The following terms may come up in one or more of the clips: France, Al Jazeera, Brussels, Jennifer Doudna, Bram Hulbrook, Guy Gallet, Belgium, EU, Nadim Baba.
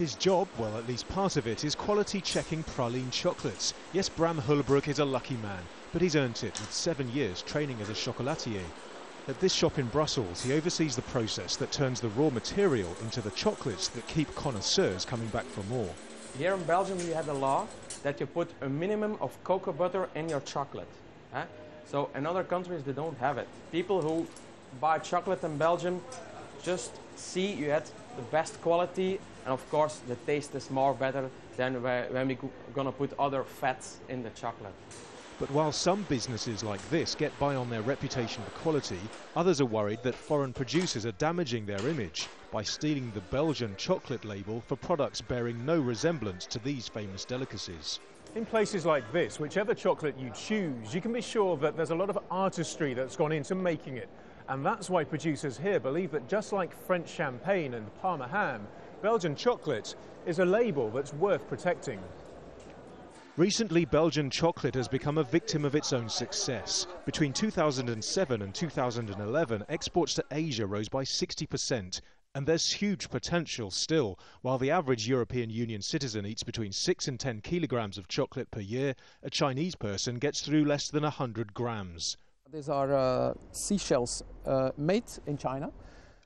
His job, well, at least part of it, is quality checking praline chocolates. Yes, Bram Hulbrook is a lucky man, but he's earned it with 7 years training as a chocolatier. At this shop in Brussels, he oversees the process that turns the raw material into the chocolates that keep connoisseurs coming back for more. Here in Belgium, we had a law that you put a minimum of cocoa butter in your chocolate. So in other countries, they don't have it. People who buy chocolate in Belgium just see you had the best quality, and of course the taste is more better than when we're gonna put other fats in the chocolate. But while some businesses like this get by on their reputation for quality, others are worried that foreign producers are damaging their image by stealing the Belgian chocolate label for products bearing no resemblance to these famous delicacies. In places like this, whichever chocolate you choose, you can be sure that there's a lot of artistry that's gone into making it. And that's why producers here believe that just like French champagne and Parma ham, Belgian chocolate is a label that's worth protecting. Recently, Belgian chocolate has become a victim of its own success. Between 2007 and 2011, exports to Asia rose by 60%. And there's huge potential still. While the average European Union citizen eats between 6 and 10 kilograms of chocolate per year, a Chinese person gets through less than 100 grams. These are seashells made in China.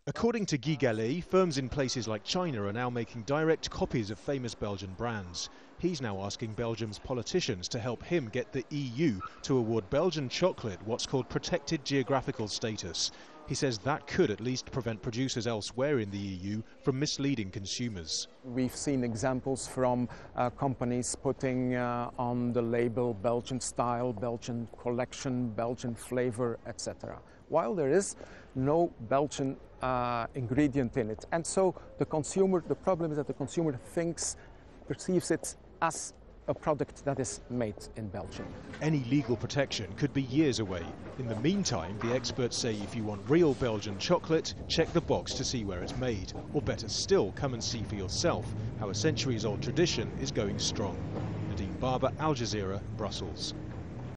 According to Guy Gallet, firms in places like China are now making direct copies of famous Belgian brands. He's now asking Belgium's politicians to help him get the EU to award Belgian chocolate what's called protected geographical status. He says that could at least prevent producers elsewhere in the EU from misleading consumers. We've seen examples from companies putting on the label Belgian style, Belgian collection, Belgian flavor, etc. While there is no Belgian ingredient in it. And so the consumer, the problem is that the consumer perceives it as a product that is made in Belgium. Any legal protection could be years away. In the meantime, the experts say if you want real Belgian chocolate, check the box to see where it's made. Or better still, come and see for yourself how a centuries-old tradition is going strong. Nadim Baba, Al Jazeera, Brussels.